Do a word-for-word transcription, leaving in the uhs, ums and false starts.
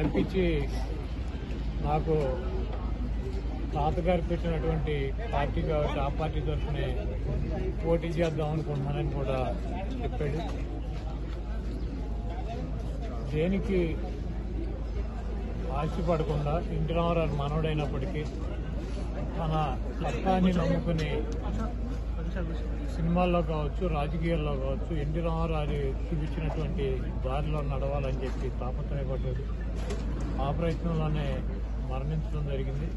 కల్పించి నాకు తాతగారు పెట్టినటువంటి పార్టీ కాబట్టి ఆ పార్టీ తరఫునే పోటీ చేద్దాం అనుకుంటున్నానని కూడా చెప్పాడు. దేనికి ఆశపడకుండా ఇంటి రామారావు మనవడైనప్పటికీ తన సత్తాన్ని నమ్ముకుని సినిమాల్లో కావచ్చు, రాజకీయాల్లో కావచ్చు, ఎన్టీ రామారావు చూపించినటువంటి దారిలో నడవాలని చెప్పి తాపత్రయపడ్డారు. ఆ ప్రయత్నంలోనే మరణించడం జరిగింది.